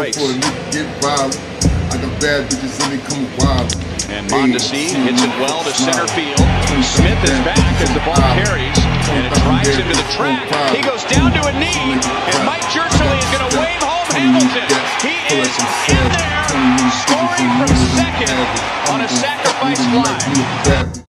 right. For them, get wild. I got bad bitches and they come wild. And Mondesi hits it well to center field. Smith is back as the ball carries, and it drives him to the track. He goes down to a knee, and Mike Jerseley is going to wave home Hamilton. He is in there, scoring from second on a sacrifice fly.